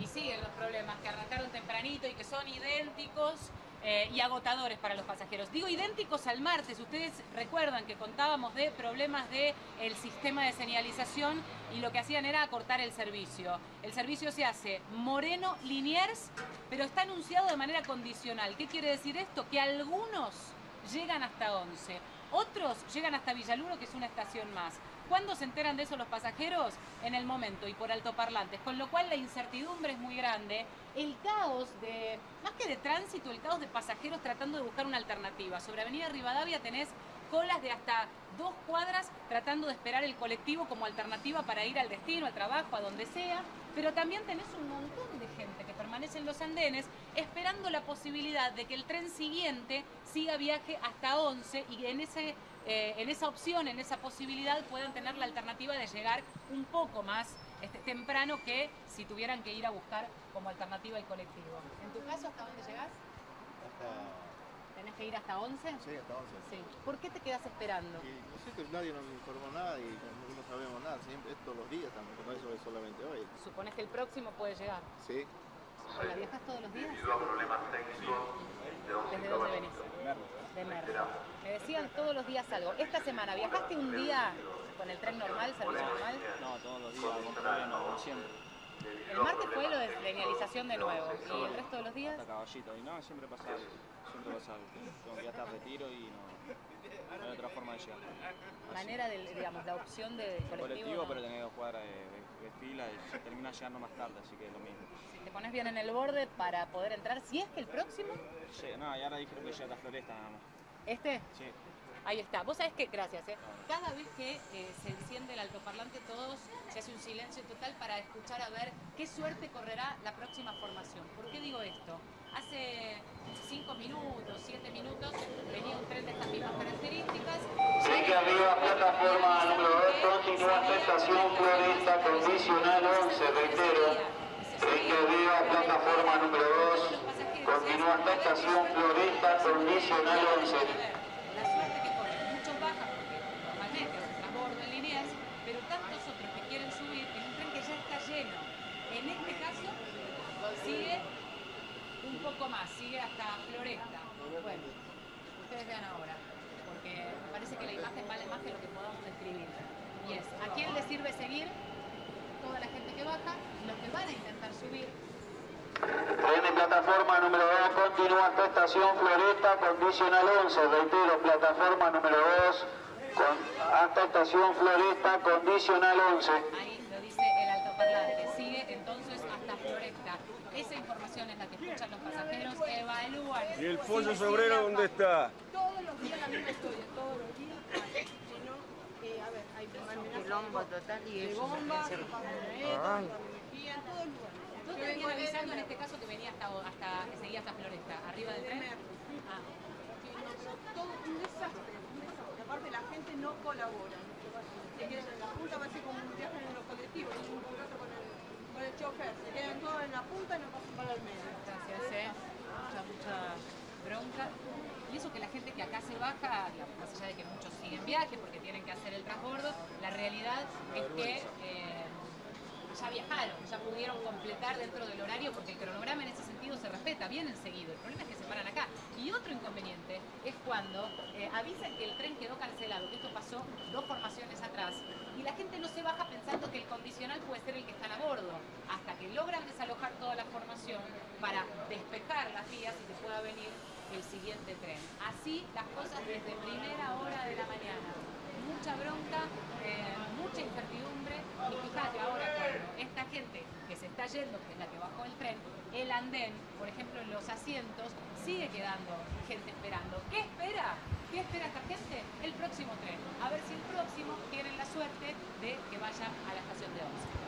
y siguen los problemas que arrancaron tempranito y que son idénticos y agotadores para los pasajeros. Digo idénticos al martes. Ustedes recuerdan que contábamos de problemas del sistema de señalización y lo que hacían era acortar el servicio. El servicio se hace Moreno-Liniers, pero está anunciado de manera condicional. ¿Qué quiere decir esto? Que algunos llegan hasta 11, otros llegan hasta Villaluro, que es una estación más. ¿Cuándo se enteran de eso los pasajeros? En el momento y por altoparlantes, con lo cual la incertidumbre es muy grande. El caos de, más que de tránsito, el caos de pasajeros tratando de buscar una alternativa. Sobre Avenida Rivadavia tenés colas de hasta 2 cuadras tratando de esperar el colectivo como alternativa para ir al destino, al trabajo, a donde sea. Pero también tenés un montón de gente que permanece en los andenes esperando la posibilidad de que el tren siguiente siga viaje hasta 11 y en esa opción, en esa posibilidad, puedan tener la alternativa de llegar un poco más temprano que si tuvieran que ir a buscar como alternativa el colectivo. ¿En tu caso hasta dónde llegás? Hasta... ¿Tenés que ir hasta 11? Sí, hasta 11. Sí. ¿Por qué te quedás esperando? Y no sé, que nadie nos informó nada y no sabemos nada. Siempre, todos los días también, no es solamente hoy. ¿Suponés que el próximo puede llegar? Sí. ¿La viajas todos los días? Debido a problemas técnicos. ¿Desde dónde venís? De Merlo. Me decían todos los días algo. ¿Esta semana viajaste un día con el tren normal, servicio normal? No, todos los días, con tren normal, siempre. El martes fue lo de señalización de nuevo. ¿Y el resto de los días? Hasta Caballito. Y no, siempre pasa algo. Siempre pasa algo. Tengo que ir hasta Retiro y no hay otra forma de llegar. Manera del, digamos, la opción del colectivo. Colectivo, ¿no? Pero tenés 2 cuadras de fila y terminás llegando más tarde, así que es lo mismo. ¿Te pones bien en el borde para poder entrar? ¿Si es que el próximo? Sí, no, y ahora dijeron que llega hasta Floresta nada más. ¿Este? Sí. Ahí está. Vos sabés que, gracias, cada vez que se enciende el altoparlante, todos se hace un silencio total para escuchar a ver qué suerte correrá la próxima formación. ¿Por qué digo esto? Hace 5 minutos, 7 minutos, venía un tren de estas mismas características. Sí, que arriba, plataforma número 2, continúa hasta estación Floresta, condicional 11, reitero. Rique arriba, plataforma número 2, continúa hasta estación Floresta, condicional 11. La suerte que corren, muchos bajan porque normalmente los transbordan en líneas, pero tantos otros que quieren subir en un tren que ya está lleno. En este caso, sigue un poco más, sigue hasta Floresta. Bueno, ustedes vean ahora, porque me parece que la imagen vale más que lo que podamos describir. Y es, ¿a quién le sirve seguir? Toda la gente que baja, los que van a intentar subir. Tren de plataforma número 2, continúa hasta estación Floresta, condicional 11, reitero, plataforma número 2, hasta estación Floresta, condicional 11. Ahí lo dice el altoparlante, sigue entonces hasta Floresta. Esa información es la que escuchan los pasajeros, evalúan. ¿Y el pollo sobrero dónde está? Todos los días la misma historia, todos los días. A ver, hay un quilombo total y de bomba, con energía, todo el lugar. ¿Tú te venías avisando en este caso que venía hasta que seguía hasta Floresta, arriba del tren? Ah. Sí, no, todo un desastre. Aparte la gente no colabora. Se quedan en la punta, parece como un viaje en los colectivos, es un contrato con el chofer. Se quedan todos en la punta y no pasan para el medio. Gracias, mucha bronca. Y eso que la gente que acá se baja, digamos, más allá de que muchos siguen viaje porque tienen que hacer el transbordo, la realidad es que ya viajaron, ya pudieron completar dentro del horario porque el cronograma en ese sentido se respeta, vienen seguido. El problema es que se paran acá. Y otro inconveniente es cuando avisan que el tren quedó cancelado, que esto pasó 2 formaciones atrás, y la gente no se baja pensando que el condicional puede ser el que están a bordo, hasta que logran desalojar toda la formación para despejar las vías y que pueda venir el siguiente tren. Así las cosas desde primera hora de la mañana. Mucha bronca, mucha incertidumbre, y fíjate ahora cuando esta gente que se está yendo, que es la que bajó el tren, el andén, por ejemplo, en los asientos, sigue quedando gente esperando. ¿Qué espera? ¿Qué espera esta gente? El próximo tren. A ver si el próximo tienen la suerte de que vayan a la estación de 11.